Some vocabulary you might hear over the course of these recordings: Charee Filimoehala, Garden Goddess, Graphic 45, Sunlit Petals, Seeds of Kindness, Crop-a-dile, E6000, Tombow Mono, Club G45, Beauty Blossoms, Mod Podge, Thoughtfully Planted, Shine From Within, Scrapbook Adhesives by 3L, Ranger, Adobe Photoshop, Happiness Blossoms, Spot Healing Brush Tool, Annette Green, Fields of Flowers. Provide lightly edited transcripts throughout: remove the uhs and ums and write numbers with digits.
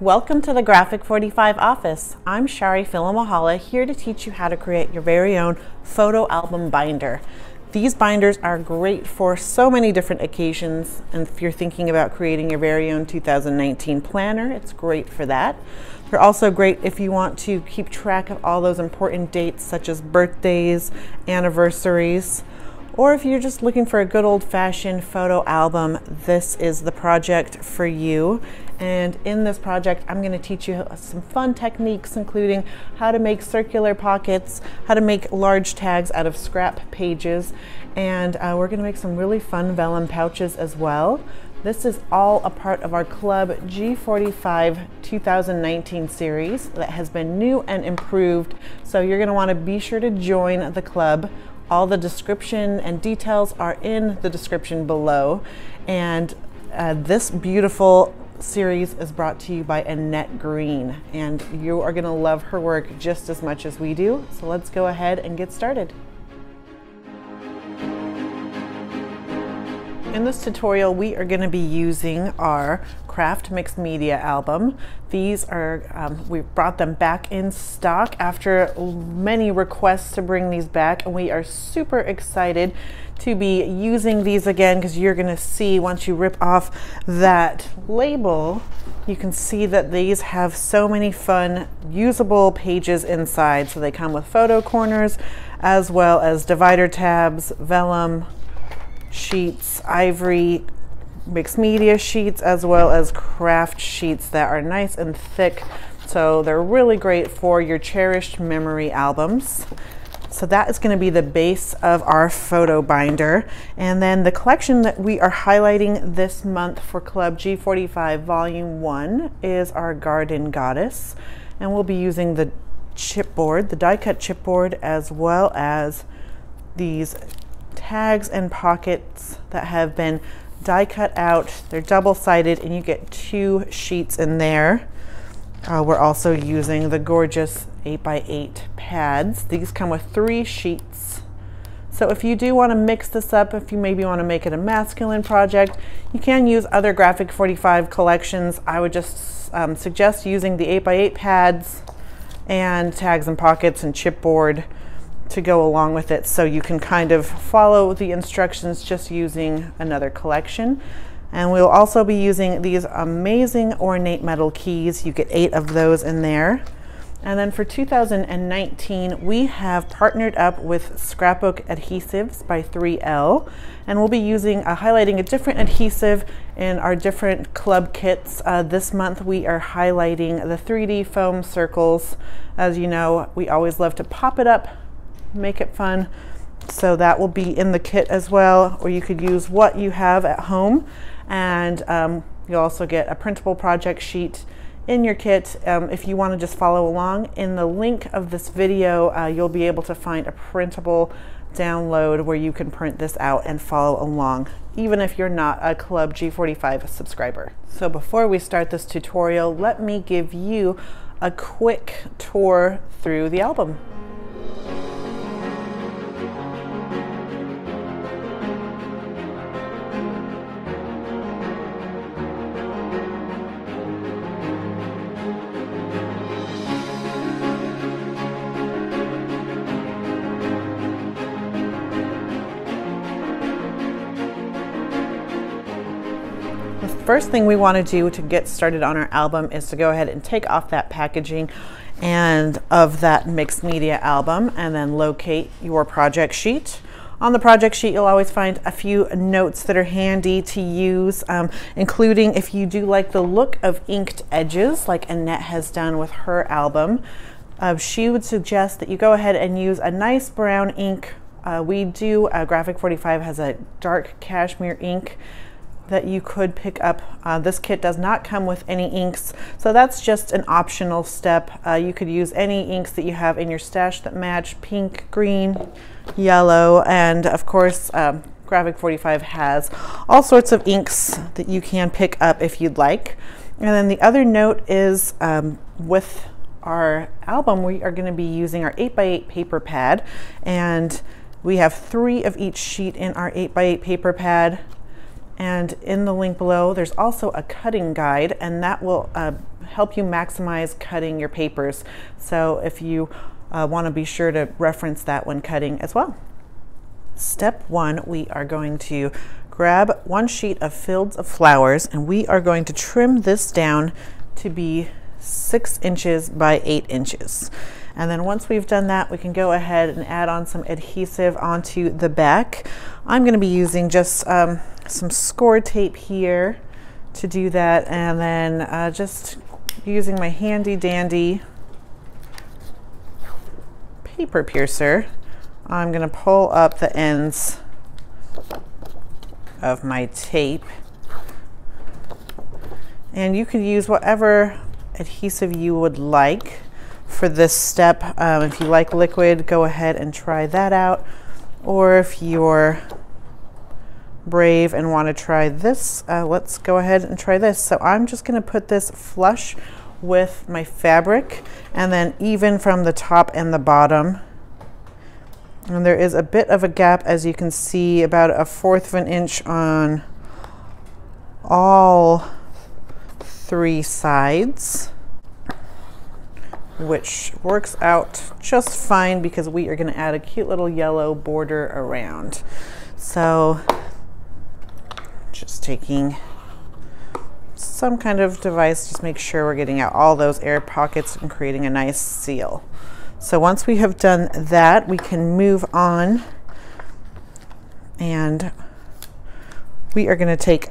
Welcome to the Graphic 45 office. I'm Charee Filimoehala, here to teach you how to create your very own photo album binder. These binders are great for so many different occasions, and if you're thinking about creating your very own 2019 planner, it's great for that. They're also great if you want to keep track of all those important dates such as birthdays, anniversaries, or if you're just looking for a good old-fashioned photo album, this is the project for you. And in this project, I'm going to teach you some fun techniques, including how to make circular pockets, how to make large tags out of scrap pages, and we're going to make some really fun vellum pouches as well. This is all a part of our Club G45 2019 series that has been new and improved, so you're going to want to be sure to join the club. All the description and details are in the description below, and this beautiful series is brought to you by Annette Green, and you are going to love her work just as much as we do. So let's go ahead and get started. In this tutorial, we are going to be using our Craft Mixed Media album. These are, we brought them back in stock after many requests to bring these back, and we are super excited to be using these again, because you're going to see, once you rip off that label, you can see that these have so many fun usable pages inside. So they come with photo corners as well as divider tabs, vellum sheets, ivory mixed media sheets, as well as craft sheets that are nice and thick, so they're really great for your cherished memory albums. So that is going to be the base of our photo binder, and then the collection that we are highlighting this month for Club G45 Volume 1 is our Garden Goddess, and we'll be using the chipboard, the die-cut chipboard, as well as these tags and pockets that have been die cut out. They're double-sided, and you get two sheets in there. We're also using the gorgeous 8x8 pads. These come with three sheets. So if you do want to mix this up, if you maybe want to make it a masculine project, you can use other Graphic 45 collections. I would just suggest using the 8x8 pads and tags and pockets and chipboard to go along with it, so you can kind of follow the instructions just using another collection. And we'll also be using these amazing ornate metal keys. You get 8 of those in there. And then for 2019, we have partnered up with Scrapbook Adhesives by 3L, and we'll be using highlighting a different adhesive in our different club kits. This month we are highlighting the 3D foam circles. As you know, we always love to pop it up, make it fun, so that will be in the kit as well, or you could use what you have at home. And you'll also get a printable project sheet in your kit. If you want to just follow along, in the link of this video you'll be able to find a printable download where you can print this out and follow along, even if you're not a Club G45 subscriber. So before we start this tutorial, let me give you a quick tour through the album. First thing we want to do to get started on our album is to go ahead and take off that packaging and of that mixed media album, and then locate your project sheet. On the project sheet, you'll always find a few notes that are handy to use, including if you do like the look of inked edges like Annette has done with her album. She would suggest that you go ahead and use a nice brown ink. Graphic 45 has a dark cashmere ink that you could pick up. This kit does not come with any inks, so that's just an optional step. You could use any inks that you have in your stash that match pink, green, yellow, and of course Graphic 45 has all sorts of inks that you can pick up if you'd like. And then the other note is with our album we are going to be using our 8x8 paper pad, and we have 3 of each sheet in our 8x8 paper pad. And in the link below, there's also a cutting guide, and that will help you maximize cutting your papers. So if you want to be sure to reference that when cutting as well. Step one, we are going to grab one sheet of Fields of Flowers, and we are going to trim this down to be 6 inches by 8 inches. And then once we've done that, we can go ahead and add on some adhesive onto the back. I'm going to be using just some score tape here to do that, and then just using my handy dandy paper piercer, I'm going to pull up the ends of my tape. And you could use whatever adhesive you would like for this step. If you like liquid, go ahead and try that out. Or if you're brave and want to try this, let's go ahead and try this. So I'm just going to put this flush with my fabric, and then even from the top and the bottom. And there is a bit of a gap, as you can see, about 1/4 inch on all 3 sides, which works out just fine because we are going to add a cute little yellow border around. So just taking some kind of device, just make sure we're getting out all those air pockets and creating a nice seal. So once we have done that, we can move on, and we are going to take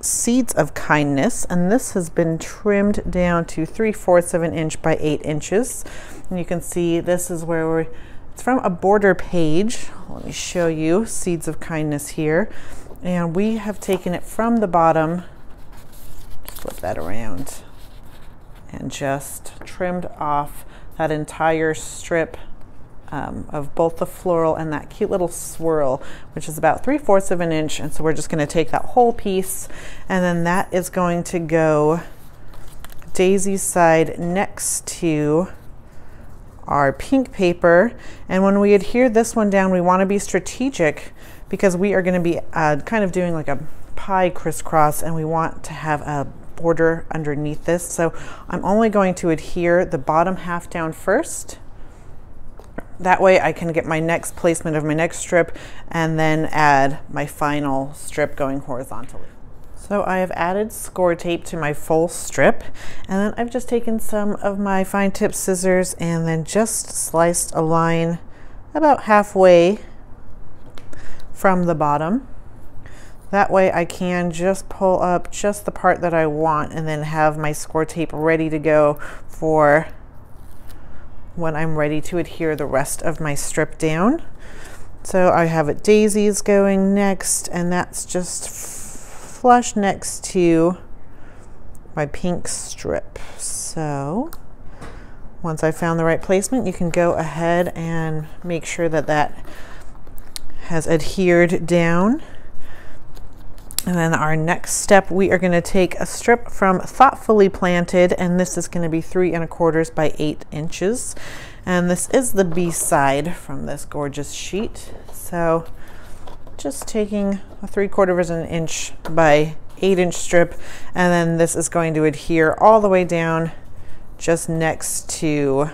Seeds of Kindness, and this has been trimmed down to 3/4 of an inch by 8 inches. And you can see this is where we're, it's from a border page. Let me show you Seeds of Kindness here, and we have taken it from the bottom, flip that around, and just trimmed off that entire strip of both the floral and that cute little swirl, which is about 3/4 of an inch. And so we're just going to take that whole piece, and then that is going to go daisy side next to our pink paper. And when we adhere this one down, we want to be strategic because we are going to be kind of doing like a pie crisscross, and we want to have a border underneath this. So I'm only going to adhere the bottom half down first. That way I can get my next placement of my next strip, and then add my final strip going horizontally. So I have added score tape to my full strip, and then I've just taken some of my fine tip scissors and then just sliced a line about halfway from the bottom. That way I can just pull up just the part that I want, and then have my score tape ready to go for when I'm ready to adhere the rest of my strip down. So I have it daisies going next, and that's just flush next to my pink strip. So once I found the right placement, you can go ahead and make sure that that has adhered down. And then our next step, we are going to take a strip from Thoughtfully Planted, and this is going to be 3 1/4 by 8 inches. And this is the B side from this gorgeous sheet. So just taking a 3/4 of an inch by 8 inch strip, and then this is going to adhere all the way down just next to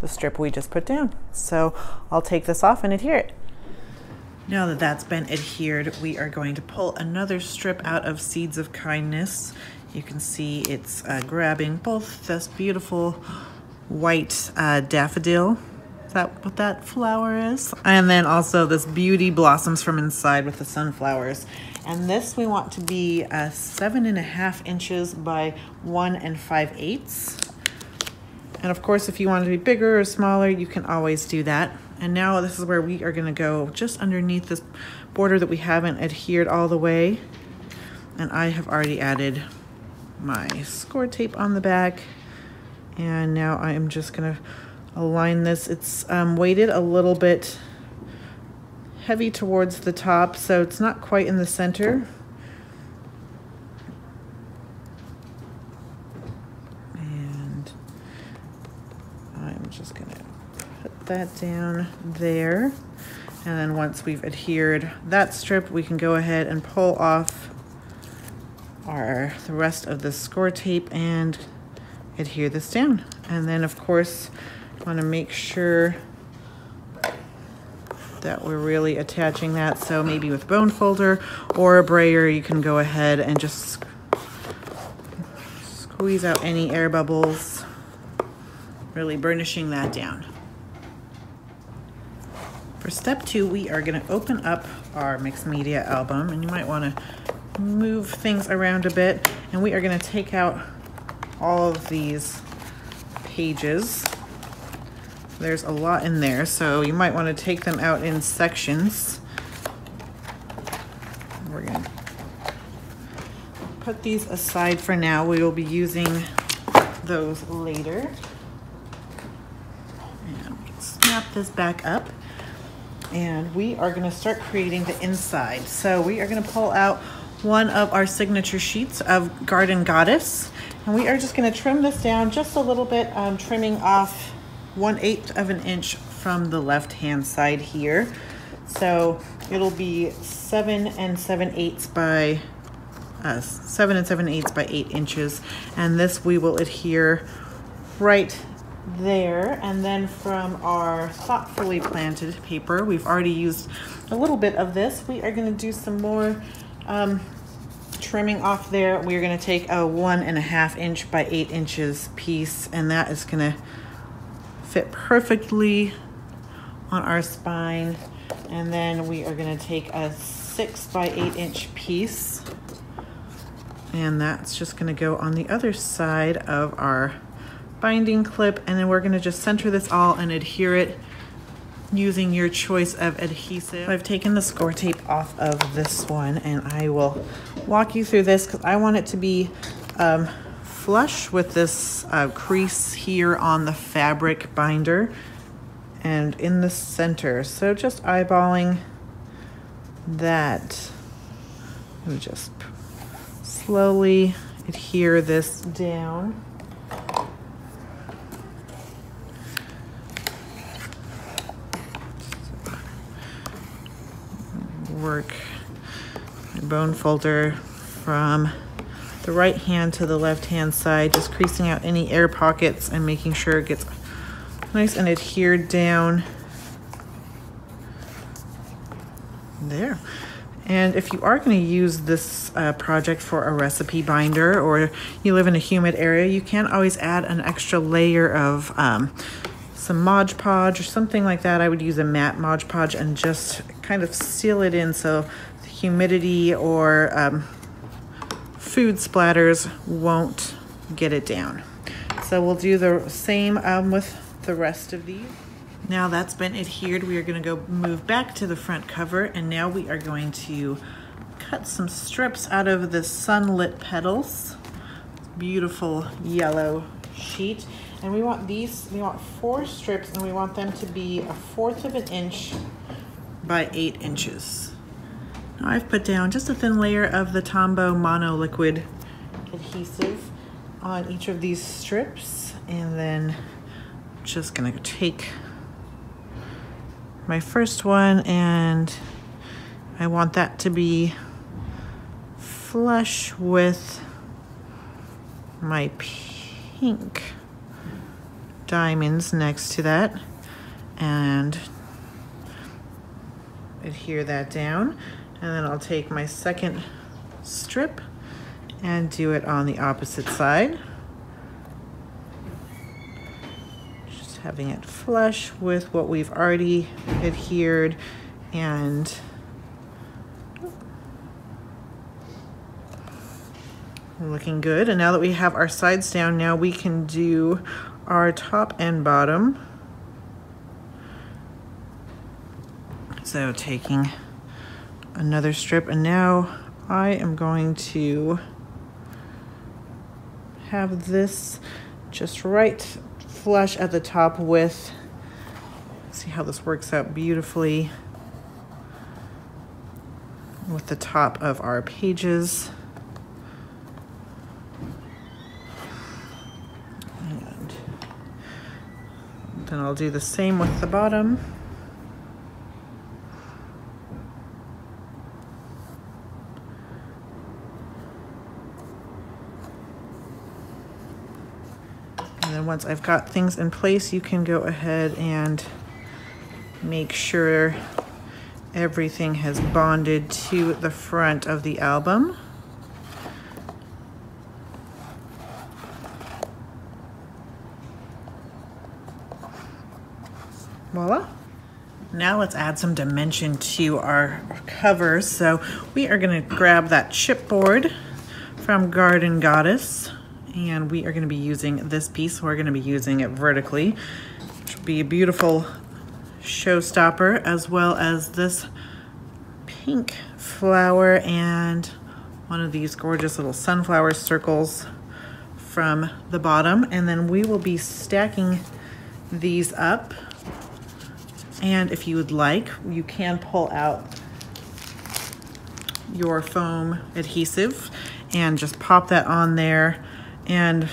the strip we just put down. So I'll take this off and adhere it. Now that that's been adhered, we are going to pull another strip out of Seeds of Kindness. You can see it's grabbing both this beautiful white daffodil, is that what that flower is? And then also this Beauty Blossoms from inside with the sunflowers. And this we want to be 7.5 inches by 1 5/8. And of course, if you want to be bigger or smaller, you can always do that. And now this is where we are gonna go just underneath this border that we haven't adhered all the way. And I have already added my score tape on the back. And now I'm just gonna align this. It's weighted a little bit heavy towards the top, so it's not quite in the center. And I'm just gonna that down there, and then once we've adhered that strip, we can go ahead and pull off the rest of the score tape and adhere this down. And then of course, you want to make sure that we're really attaching that. So maybe with bone folder or a brayer, you can go ahead and just squeeze out any air bubbles, really burnishing that down. For step two, we are going to open up our mixed media album, and you might want to move things around a bit, and we are going to take out all of these pages. There's a lot in there, so you might want to take them out in sections. We're going to put these aside for now. We will be using those later. And snap this back up, and we are going to start creating the inside. So we are going to pull out one of our signature sheets of Garden Goddess, and we are just going to trim this down just a little bit, trimming off 1/8 of an inch from the left hand side here. So it'll be 7 7/8 by 8 inches, and this we will adhere right there. And then from our Thoughtfully Planted paper, we've already used a little bit of this. We are going to do some more trimming off there. We're going to take a 1.5 inch by 8 inches piece, and that is going to fit perfectly on our spine. And then we are going to take a 6 by 8 inch piece, and that's just going to go on the other side of our binding clip. And then we're going to just center this all and adhere it using your choice of adhesive. I've taken the score tape off of this one, and I will walk you through this because I want it to be flush with this crease here on the fabric binder and in the center. So just eyeballing that, we just slowly adhere this down. Work my bone folder from the right hand to the left hand side, just creasing out any air pockets and making sure it gets nice and adhered down there. And if you are going to use this project for a recipe binder, or you live in a humid area, you can always add an extra layer of some Mod Podge or something like that. I would use a matte Mod Podge and just kind of seal it in so the humidity or food splatters won't get it down. So we'll do the same with the rest of these. Now that's been adhered, we are going to go move back to the front cover, and now we are going to cut some strips out of the Sunlit Petals, beautiful yellow sheet. And we want these, we want 4 strips, and we want them to be 1/4 inch by 8 inches. Now I've put down just a thin layer of the Tombow Mono liquid adhesive on each of these strips, and then I'm just gonna take my first one, and I want that to be flush with my pink diamonds next to that, and adhere that down. And then I'll take my second strip and do it on the opposite side, just having it flush with what we've already adhered. And looking good. And now that we have our sides down, now we can do our top and bottom. So taking another strip, and now I am going to have this just right flush at the top with, see how this works out beautifully with the top of our pages. And I'll do the same with the bottom. And then once I've got things in place, you can go ahead and make sure everything has bonded to the front of the album. Voila. Now let's add some dimension to our covers. So we are going to grab that chipboard from Garden Goddess, and we are going to be using this piece. We're going to be using it vertically, which will be a beautiful showstopper, as well as this pink flower and one of these gorgeous little sunflower circles from the bottom. And then we will be stacking these up. And if you would like, you can pull out your foam adhesive and just pop that on there. And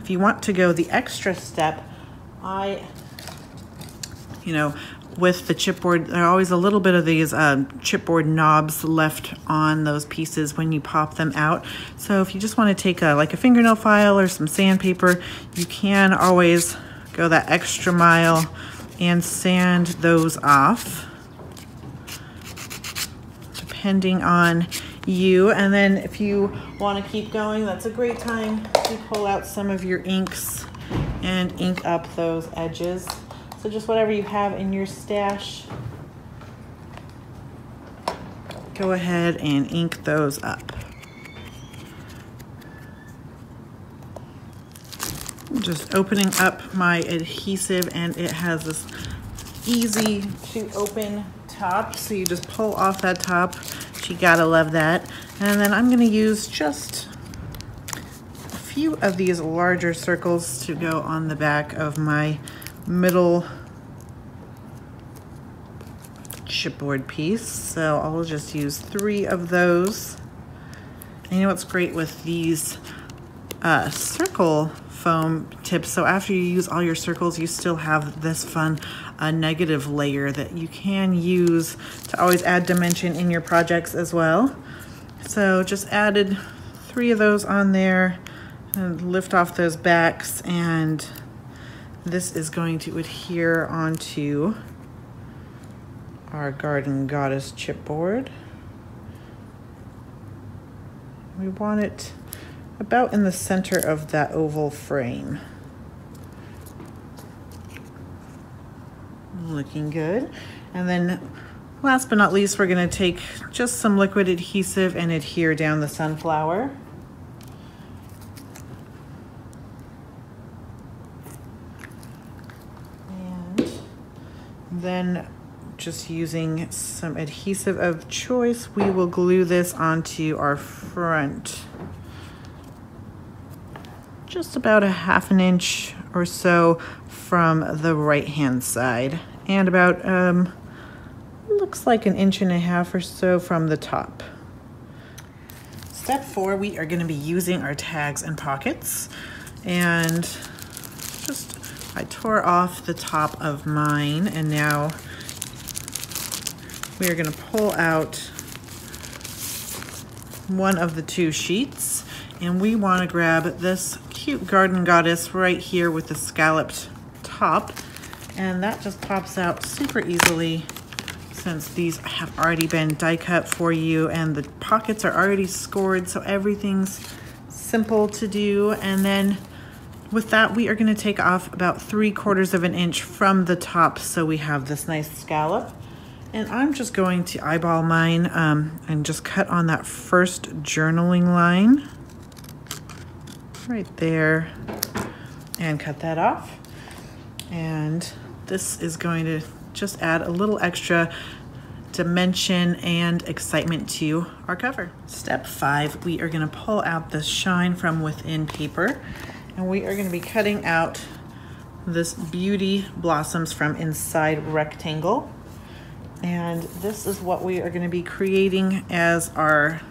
if you want to go the extra step, with the chipboard, there are always a little bit of these chipboard knobs left on those pieces when you pop them out. So if you just want to take like a fingernail file or some sandpaper, you can always go that extra mile and sand those off, depending on you. And then if you want to keep going, that's a great time to pull out some of your inks and ink up those edges. So just whatever you have in your stash, go ahead and ink those up. Just opening up my adhesive, and it has this easy to open top, so you just pull off that top. You gotta love that. And then I'm gonna use just a few of these larger circles to go on the back of my middle chipboard piece. So I'll just use 3 of those. And you know what's great with these circle foam tips, so after you use all your circles, you still have this fun negative layer that you can use to always add dimension in your projects as well. So just added 3 of those on there and lift off those backs, and this is going to adhere onto our Garden Goddess chipboard. We want it about in the center of that oval frame. Looking good. And then last but not least, we're gonna take just some liquid adhesive and adhere down the sunflower. And then just using some adhesive of choice, we will glue this onto our front. Just about a ½ inch or so from the right hand side, and about looks like an 1.5 inches or so from the top. Step 4, we are going to be using our tags and pockets, and just I tore off the top of mine, and now we are going to pull out one of the 2 sheets, and we want to grab this cute Garden Goddess right here with the scalloped top, and that just pops out super easily since these have already been die cut for you, and the pockets are already scored, so everything's simple to do. And then with that, we are going to take off about 3/4 of an inch from the top, so we have this nice scallop. And I'm just going to eyeball mine and just cut on that first journaling line right there and cut that off. And this is going to just add a little extra dimension and excitement to our cover. Step 5, we are going to pull out the Shine From Within paper, and we are going to be cutting out this Beauty Blossoms from Inside rectangle. And this is what we are going to be creating as our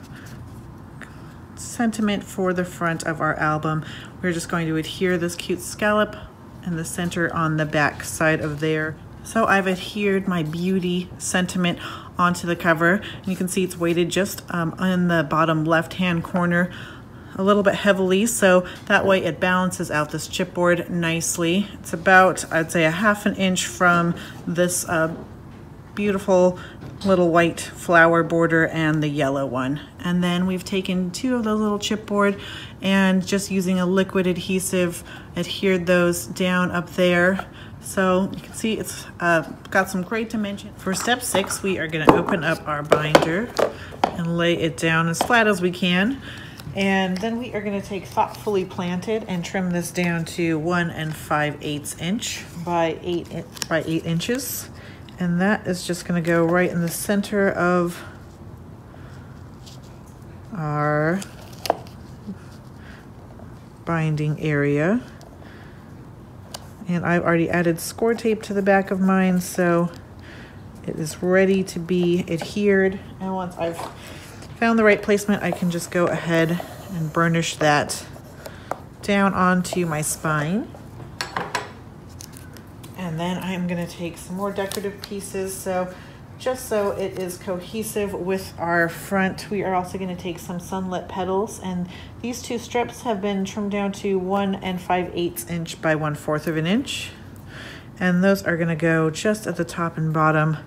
sentiment for the front of our album. We're just going to adhere this cute scallop in the center on the back side of there. So I've adhered my beauty sentiment onto the cover, and you can see it's weighted just in the bottom left hand corner a little bit heavily, so that way it balances out this chipboard nicely. It's about, I'd say, a ½ inch from this beautiful little white flower border and the yellow one. And then we've taken two of those little chipboard and just using a liquid adhesive, adhered those down up there. So you can see it's got some great dimension. For step 6, we are gonna open up our binder and lay it down as flat as we can. And then we are gonna take Thoughtfully Planted and trim this down to 1 5/8 inch by 8 inches. And that is just gonna go right in the center of our binding area. And I've already added score tape to the back of mine, so it is ready to be adhered. And once I've found the right placement, I can just go ahead and burnish that down onto my spine. And then I'm gonna take some more decorative pieces. So just so it is cohesive with our front, we are also gonna take some Sunlit Petals, and these two strips have been trimmed down to 1 5/8 inch by 1/4 inch. And those are gonna go just at the top and bottom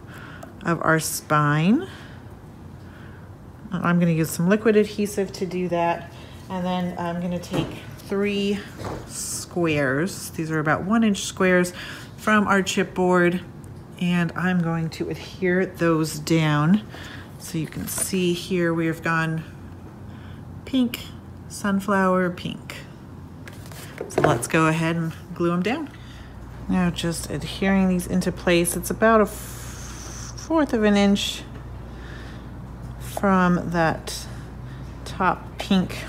of our spine. I'm gonna use some liquid adhesive to do that. And then I'm gonna take 3 squares. These are about 1 inch squares from our chipboard. And I'm going to adhere those down. So you can see here we have gone pink, sunflower, pink. So let's go ahead and glue them down. Now just adhering these into place. It's about a 1/4 inch from that top pink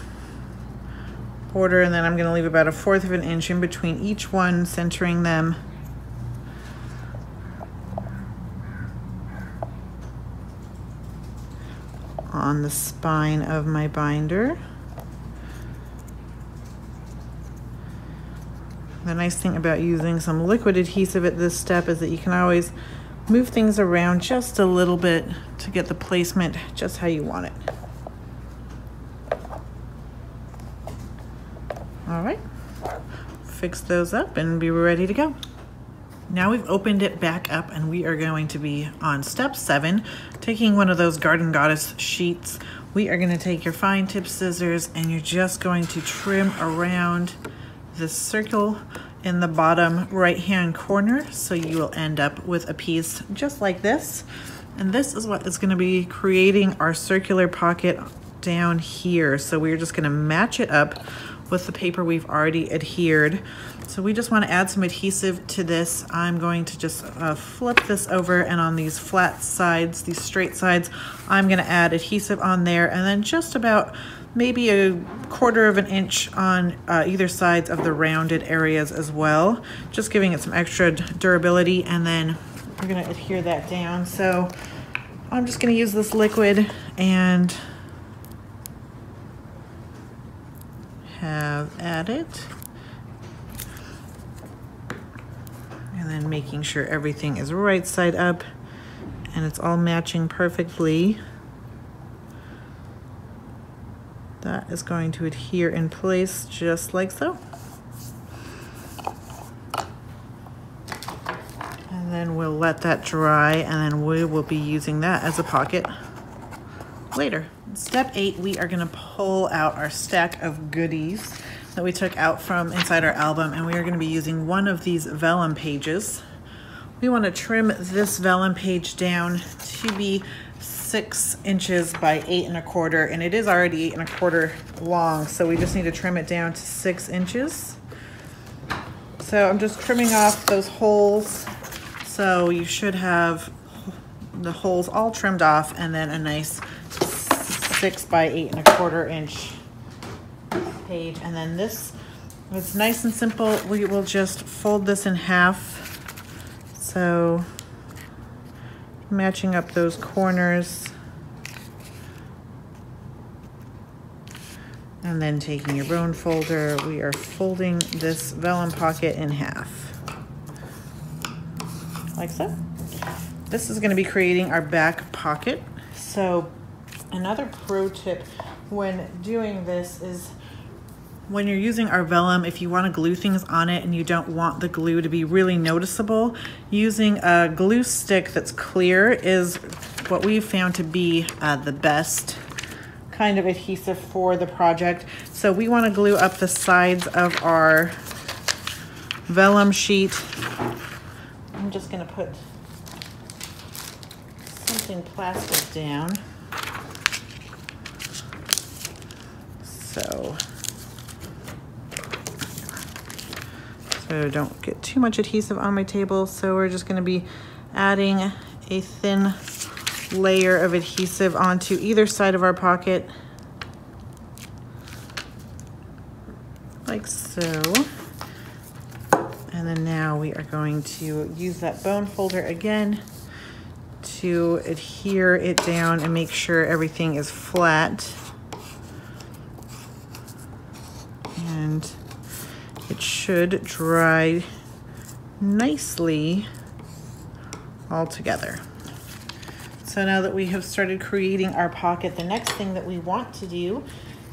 border. And then I'm gonna leave about a 1/4 inch in between each one, centering them. On the spine of my binder. The nice thing about using some liquid adhesive at this step is that you can always move things around just a little bit to get the placement just how you want it. All right, fix those up and be ready to go. Now we've opened it back up and we are going to be on step 7, taking one of those Garden Goddess sheets. We are gonna take your fine tip scissors and you're just going to trim around the circle in the bottom right-hand corner. So you will end up with a piece just like this. And this is what is gonna be creating our circular pocket down here. So we're just gonna match it up with the paper we've already adhered. So we just want to add some adhesive to this. I'm going to just flip this over, and on these flat sides, these straight sides, I'm gonna add adhesive on there, and then just about maybe a 1/4 inch on either sides of the rounded areas as well, just giving it some extra durability. And then we're gonna adhere that down. So I'm just gonna use this liquid and have at it, and then making sure everything is right side up and it's all matching perfectly. That is going to adhere in place just like so. And then we'll let that dry, and then we will be using that as a pocket later. Step 8, we are gonna pull out our stack of goodies that we took out from inside our album, and we are gonna be using one of these vellum pages. We wanna trim this vellum page down to be 6 inches by 8 1/4, and it is already 8 1/4 long, so we just need to trim it down to 6 inches. So I'm just trimming off those holes, so you should have the holes all trimmed off, and then a nice 6 by 8 1/4 inch page. And then this is nice and simple. We will just fold this in half. So matching up those corners. And then taking your bone folder, we are folding this vellum pocket in half. Like so. This is going to be creating our back pocket. So another pro tip when doing this is When you're using our vellum, if you want to glue things on it and you don't want the glue to be really noticeable, using a glue stick that's clear is what we've found to be the best kind of adhesive for the project. So we want to glue up the sides of our vellum sheet. I'm just going to put something plastic down. So don't get too much adhesive on my table. So we're just gonna be adding a thin layer of adhesive onto either side of our pocket, like so. And then now we are going to use that bone folder again to adhere it down and make sure everything is flat. And it should dry nicely all together. So now that we have started creating our pocket, the next thing that we want to do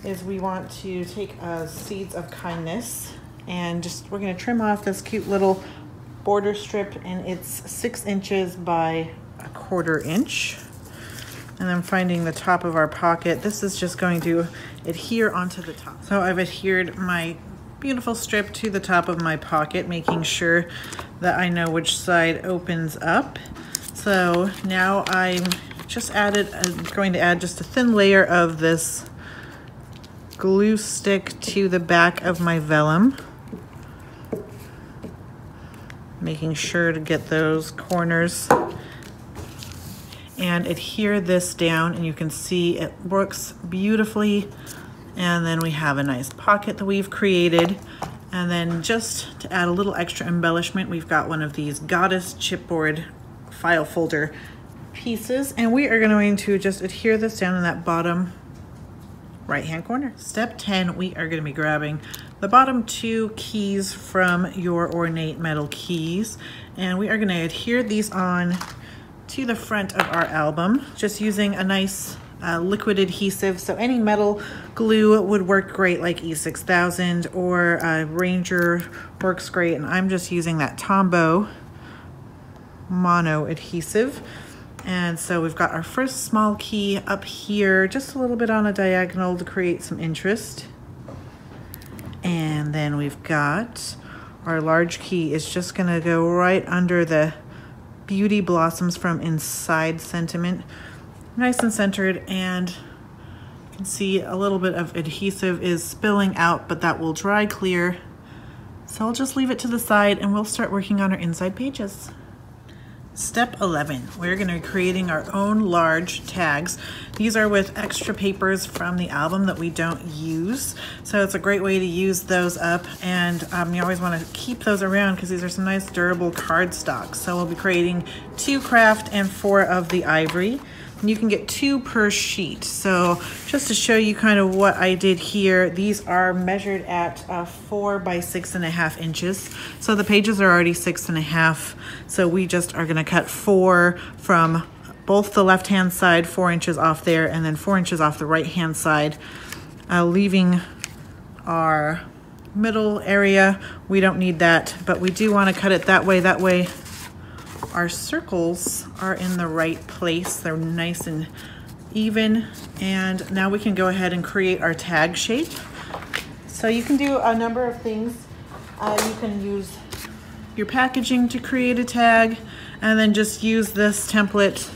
is we want to take Seeds of Kindness and just, we're gonna trim off this cute little border strip, and it's 6 inches by a 1/4 inch. And I'm finding the top of our pocket. This is just going to adhere onto the top. So I've adhered my beautiful strip to the top of my pocket, making sure that I know which side opens up. So now I'm going to add just a thin layer of this glue stick to the back of my vellum, making sure to get those corners, and adhere this down, and you can see it works beautifully. And then we have a nice pocket that we've created. And then just to add a little extra embellishment, we've got one of these Goddess chipboard file folder pieces, and we are going to just adhere this down in that bottom right-hand corner. Step 10, we are going to be grabbing the bottom 2 keys from your ornate metal keys, and we are going to adhere these on to the front of our album, just using a nice liquid adhesive. So any metal glue would work great, like E6000 or Ranger works great, and I'm just using that Tombow Mono adhesive. And so we've got our first small key up here, just a little bit on a diagonal to create some interest. And then we've got our large key is just gonna go right under the Beauty Blossoms from Inside Sentiment, nice and centered, and you can see a little bit of adhesive is spilling out, but that will dry clear. So I'll just leave it to the side and we'll start working on our inside pages. Step 11, we're gonna be creating our own large tags. These are with extra papers from the album that we don't use. So it's a great way to use those up, and you always wanna keep those around because these are some nice durable cardstock. So we'll be creating 2 craft and 4 of the ivory. And you can get 2 per sheet. So just to show you kind of what I did here, these are measured at 4 by 6.5 inches. So the pages are already 6.5. So we just are gonna cut 4 from both the left-hand side, 4 inches off there, and then 4 inches off the right-hand side, leaving our middle area. We don't need that, but we do wanna cut it that way. That way our circles are in the right place. They're nice and even. And now we can go ahead and create our tag shape. So you can do a number of things. You can use your packaging to create a tag, and then just use this template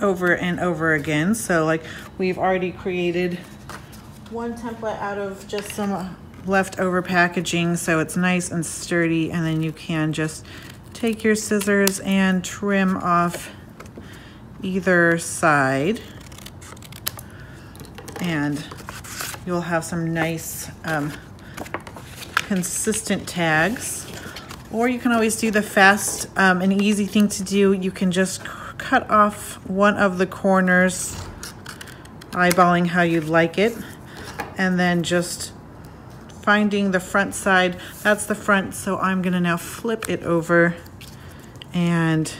over and over again. So like we've already created one template out of just some leftover packaging, so it's nice and sturdy. And then you can just take your scissors and trim off either side, and you'll have some nice consistent tags. Or you can always do the fast and easy thing to do. You can just cut off one of the corners, eyeballing how you'd like it, and then just finding the front side. That's the front, so I'm gonna now flip it over, and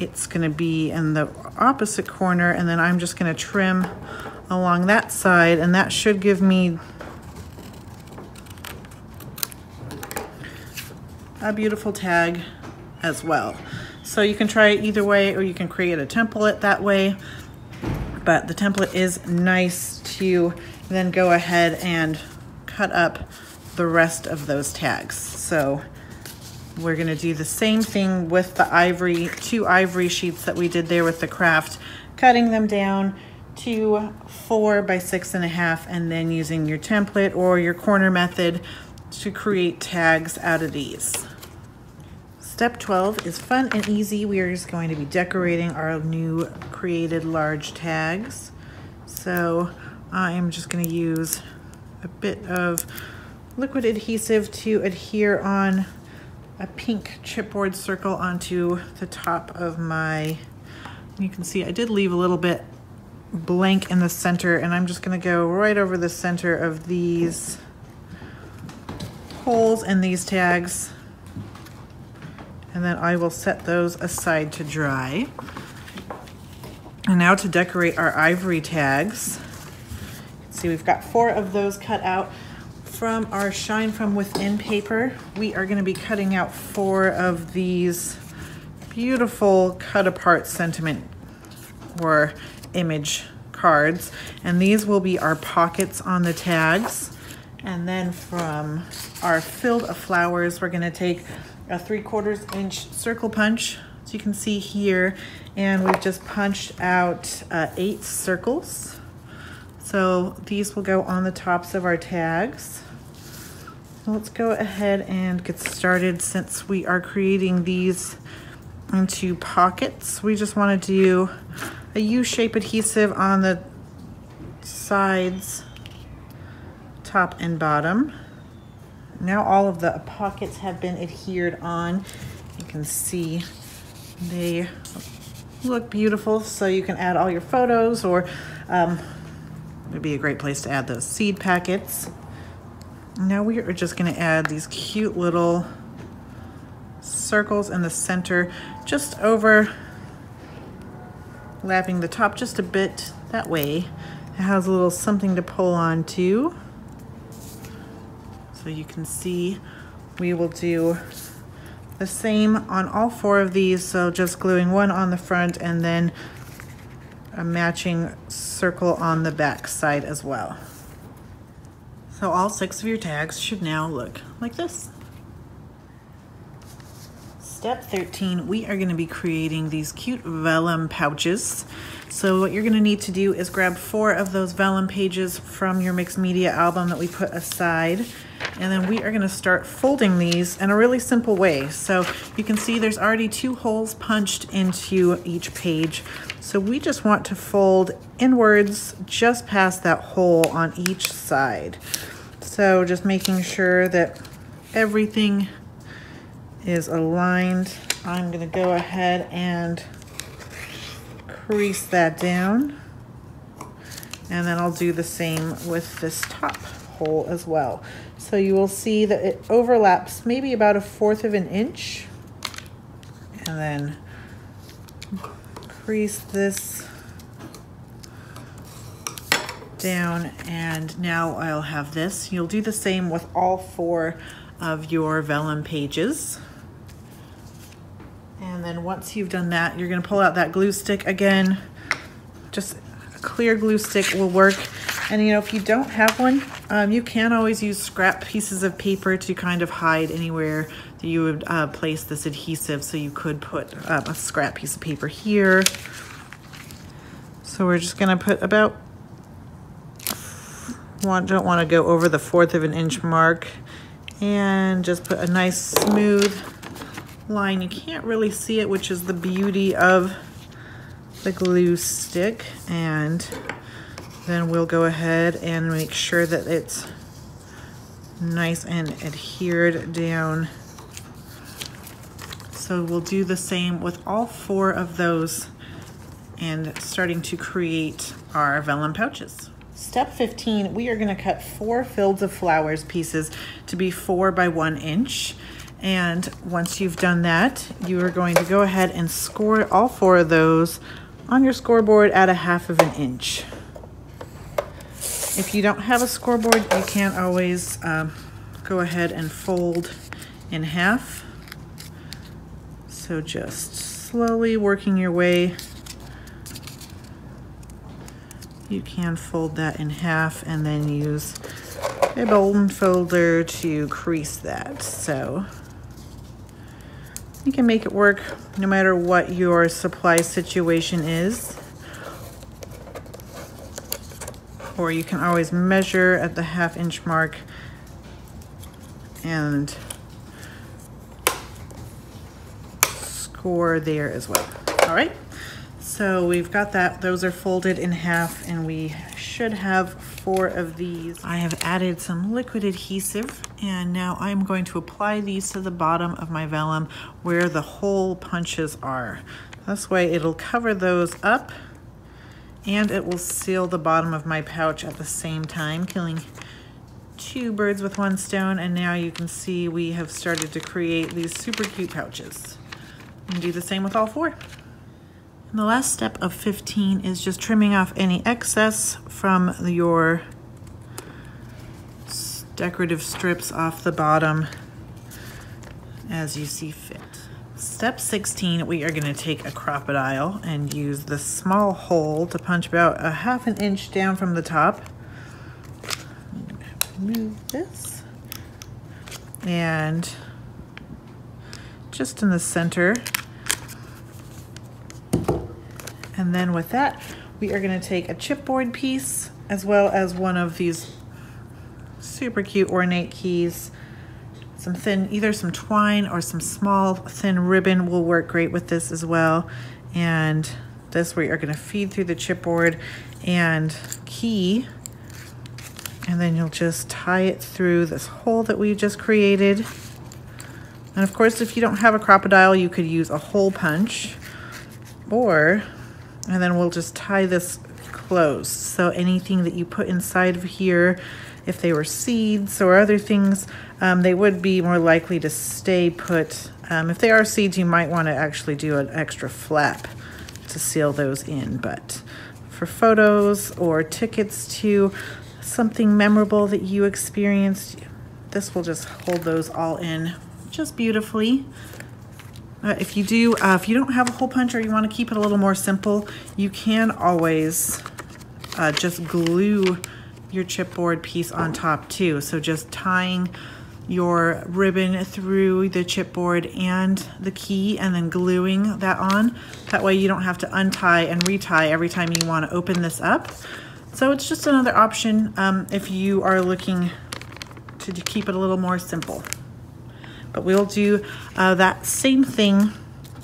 it's gonna be in the opposite corner, and then I'm just gonna trim along that side, and that should give me a beautiful tag as well. So you can try it either way, or you can create a template that way. But the template is nice to then go ahead and cut up the rest of those tags. So we're gonna do the same thing with the ivory, two ivory sheets that we did there with the craft, cutting them down to 4 by 6.5, and then using your template or your corner method to create tags out of these. Step 12 is fun and easy. We are just going to be decorating our new created large tags. So I'm just going to use a bit of liquid adhesive to adhere on a pink chipboard circle onto the top of my, you can see I did leave a little bit blank in the center, and I'm just going to go right over the center of these holes in these tags. And then I will set those aside to dry. And now to decorate our ivory tags. See, we've got 4 of those cut out from our Shine From Within paper. We are going to be cutting out 4 of these beautiful cut apart sentiment or image cards. And these will be our pockets on the tags. And then from our Fields of Flowers, we're going to take a 3/4 inch circle punch, as you can see here, and we've just punched out 8 circles. So these will go on the tops of our tags. Let's go ahead and get started. Since we are creating these into pockets, we just want to do a U-shape adhesive on the sides, top and bottom. Now all of the pockets have been adhered on. You can see they look beautiful, so you can add all your photos, or it'd be a great place to add those seed packets. Now we are just gonna add these cute little circles in the center, just overlapping the top just a bit. That way it has a little something to pull on to. So you can see we will do the same on all 4 of these. So just gluing one on the front and then a matching circle on the back side as well. So all 6 of your tags should now look like this. Step 13, we are gonna be creating these cute vellum pouches. So what you're gonna need to do is grab 4 of those vellum pages from your mixed media album that we put aside. And then we are gonna start folding these in a really simple way. So you can see there's already 2 holes punched into each page. So we just want to fold inwards just past that hole on each side. So just making sure that everything is aligned. I'm gonna go ahead and crease that down, and then I'll do the same with this top hole as well. So you will see that it overlaps maybe about 1/4 inch, and then crease this down, and now I'll have this. You'll do the same with all 4 of your vellum pages. And then once you've done that, you're gonna pull out that glue stick again. Just a clear glue stick will work. And you know, if you don't have one, you can always use scrap pieces of paper to kind of hide anywhere that you would place this adhesive. So you could put a scrap piece of paper here. So we're just gonna put about, don't wanna go over the 1/4 inch mark, and just put a nice smooth line. You can't really see it, which is the beauty of the glue stick. And then we'll go ahead and make sure that it's nice and adhered down. So we'll do the same with all 4 of those and starting to create our vellum pouches. Step 15, we are gonna cut 4 Fields of Flowers pieces to be 4 by 1 inch. And once you've done that, you are going to go ahead and score all 4 of those on your scoreboard at 1/2 inch. If you don't have a scoreboard, you can always go ahead and fold in half. So just slowly working your way. You can fold that in half and then use a bone folder to crease that. So you can make it work no matter what your supply situation is. Or you can always measure at the half-inch mark and score there as well. All right, so we've got that. Those are folded in half, and we should have 4 of these. I have added some liquid adhesive, and now I'm going to apply these to the bottom of my vellum where the hole punches are. This way it'll cover those up, and it will seal the bottom of my pouch at the same time, killing 2 birds with one stone. And now you can see we have started to create these super cute pouches. And do the same with all 4. And the last step of 15 is just trimming off any excess from your decorative strips off the bottom as you see fit. Step 16, we are going to take a crop-a-dile and use the small hole to punch about a ½ inch down from the top. I'm going to move this. And just in the center. And then with that, we are going to take a chipboard piece as well as one of these super cute ornate keys. Some thin, either some twine or some small thin ribbon will work great with this as well. And this we are going to feed through the chipboard and key, and then you'll just tie it through this hole that we just created. And of course, if you don't have a crop-a-dile, you could use a hole punch, or, and then we'll just tie this closed. So anything that you put inside of here, if they were seeds or other things, they would be more likely to stay put. If they are seeds, you might want to actually do an extra flap to seal those in. But for photos or tickets to something memorable that you experienced, this will just hold those all in just beautifully. If you don't have a hole punch or you want to keep it a little more simple, you can always just glue your chipboard piece on top too. So just tying your ribbon through the chipboard and the key and then gluing that on. That way you don't have to untie and retie every time you want to open this up. So it's just another option if you are looking to keep it a little more simple. But we'll do that same thing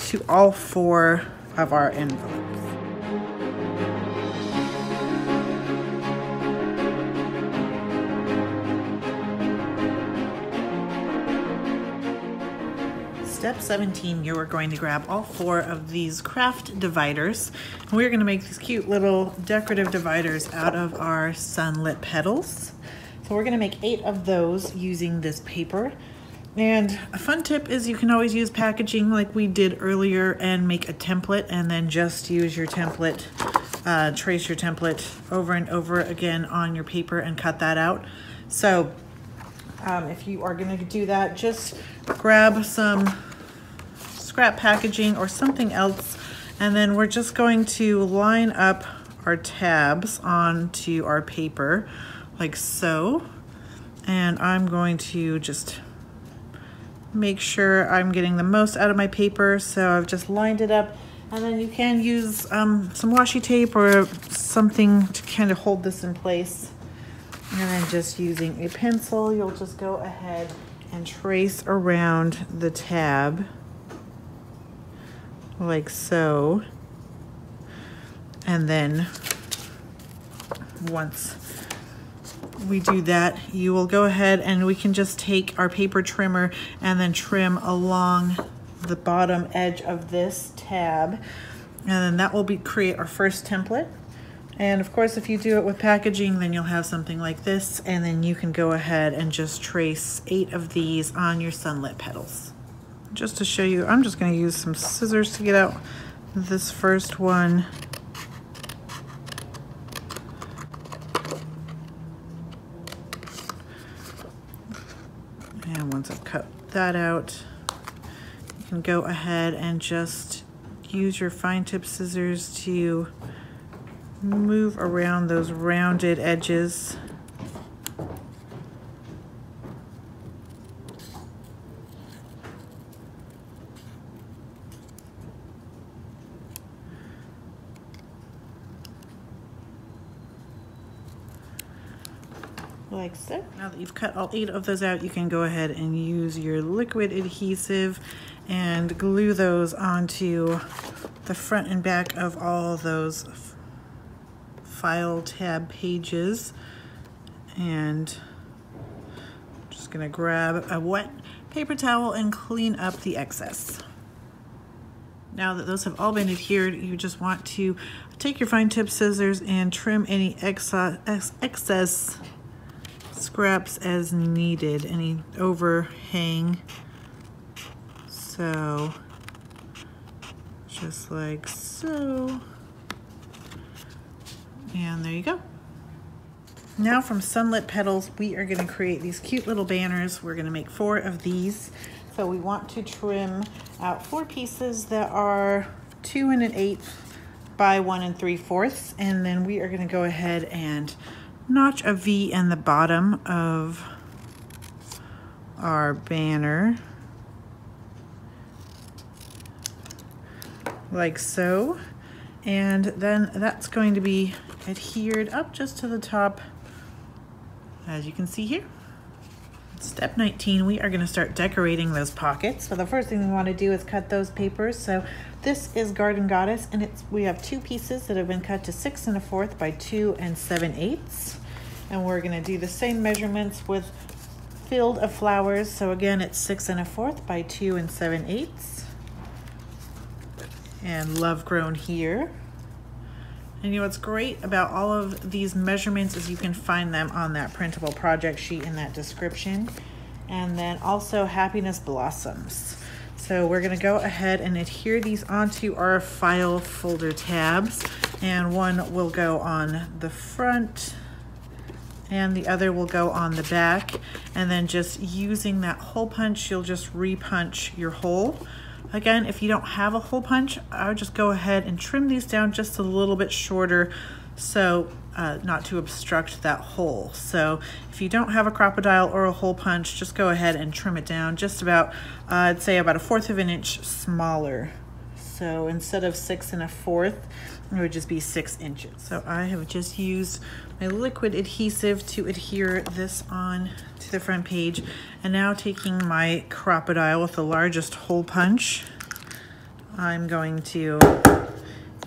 to all 4 of our envelopes. Step 17, you are going to grab all 4 of these craft dividers. We're going to make these cute little decorative dividers out of our sunlit petals. So we're going to make 8 of those using this paper. And a fun tip is you can always use packaging like we did earlier and make a template, and then just use your template, trace your template over and over again on your paper and cut that out. So if you are going to do that, just grab some scrap packaging or something else, and then we're just going to line up our tabs onto our paper like so. And I'm going to just make sure I'm getting the most out of my paper, so I've just lined it up. And then you can use some washi tape or something to kind of hold this in place. And then just using a pencil, you'll just go ahead and trace around the tab like so. And then once we do that, you will go ahead and we can just take our paper trimmer and then trim along the bottom edge of this tab, and then that will create our first template. And of course, if you do it with packaging, then you'll have something like this, and then you can go ahead and just trace 8 of these on your sunlit petals. Just to show you, I'm just going to use some scissors to get out this first one. And once I've cut that out, can go ahead and just use your fine tip scissors to move around those rounded edges. Like so. Now that you've cut all 8 of those out, you can go ahead and use your liquid adhesive and glue those onto the front and back of all those file tab pages. And I'm just gonna grab a wet paper towel and clean up the excess. Now that those have all been adhered, you just want to take your fine tip scissors and trim any excess scraps as needed, any overhang. So just like so, and there you go. Now from Sunlit Petals, we are going to create these cute little banners. We're going to make 4 of these. So we want to trim out 4 pieces that are 2 1/8 by 1 3/4, and then we are going to go ahead and notch a V in the bottom of our banner, like so, and then that's going to be adhered up just to the top, as you can see here. Step 19, we are going to start decorating those pockets. So the first thing we want to do is cut those papers. So this is Garden Goddess, and we have 2 pieces that have been cut to 6 1/4 by 2 7/8. And we're going to do the same measurements with Field of Flowers. So again, it's 6 1/4 by 2 7/8. And Love Grown here. And you know what's great about all of these measurements is you can find them on that printable project sheet in that description. And then also Happiness Blossoms. So we're going to go ahead and adhere these onto our file folder tabs, and one will go on the front and the other will go on the back. And then just using that hole punch, you'll just re-punch your hole. Again, if you don't have a hole punch, I would just go ahead and trim these down just a little bit shorter, so not to obstruct that hole. So if you don't have a crop-a-dile or a hole punch, just go ahead and trim it down just about, I'd say about 1/4 of an inch smaller. So instead of 6 1/4, it would just be 6 inches. So I have just used my liquid adhesive to adhere this on to the front page. And now taking my crop-a-dile with the largest hole punch, I'm going to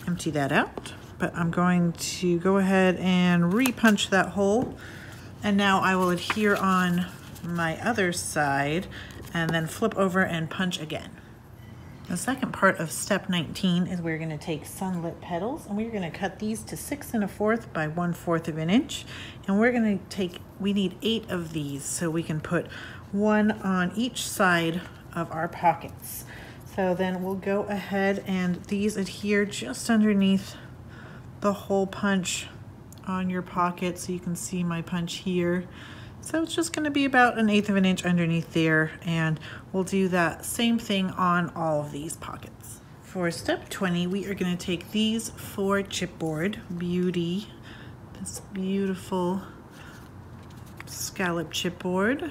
empty that out, but I'm going to go ahead and re-punch that hole. And now I will adhere on my other side and then flip over and punch again. The second part of step 19 is we're going to take Sunlit Petals, and we're going to cut these to 6 1/4 by 1/4 of an inch. And we're going to take, we need 8 of these, so we can put 1 on each side of our pockets. So then we'll go ahead and these adhere just underneath the hole punch on your pocket. So you can see my punch here. So it's just going to be about 1/8 of an inch underneath there, and we'll do that same thing on all of these pockets. For step 20, we are going to take these 4 chipboard beauty, this beautiful scallop chipboard.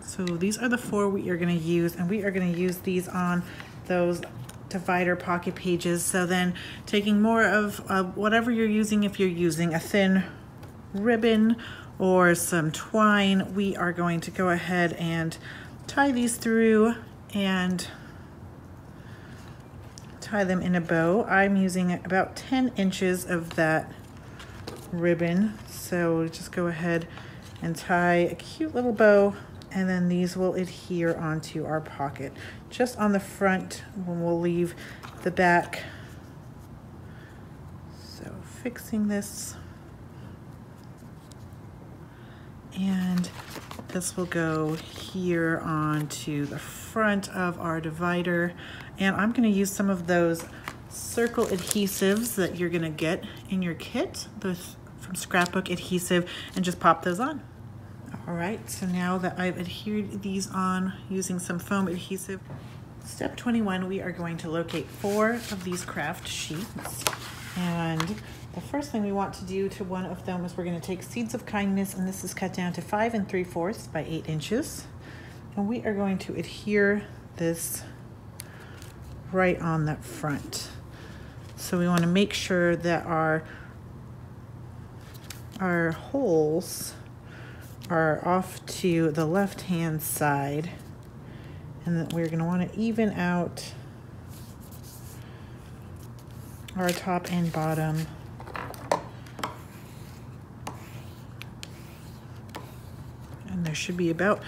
So these are the 4 we are going to use, and we are going to use these on those divider pocket pages. So then taking more of whatever you're using, if you're using a thin ribbon or some twine, we are going to go ahead and tie these through and tie them in a bow. I'm using about 10 inches of that ribbon. So just go ahead and tie a cute little bow, and then these will adhere onto our pocket. Just on the front, we'll leave the back. So fixing this. And this will go here onto the front of our divider. And I'm going to use some of those circle adhesives that you're going to get in your kit from Scrapbook Adhesive, and just pop those on. All right, so now that I've adhered these on using some foam adhesive, step 21, we are going to locate 4 of these craft sheets. And the first thing we want to do to one of them is we're going to take Seeds of Kindness, and this is cut down to 5 3/4 by 8 inches. And we are going to adhere this right on the front. So we want to make sure that our holes are off to the left-hand side, and that we're going to want to even out our top and bottom. And there should be about,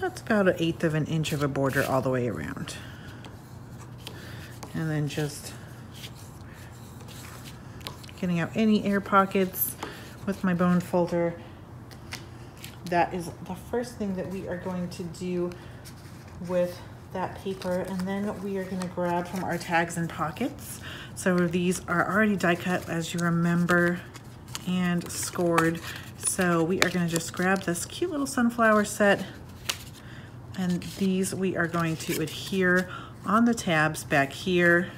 that's about 1/8 of an inch of a border all the way around. And then just getting out any air pockets with my bone folder. That is the first thing that we are going to do with that paper. And then we are going to grab from our tags and pockets. So these are already die cut, as you remember, and scored. So we are going to just grab this cute little sunflower set, and these we are going to adhere on the tabs back here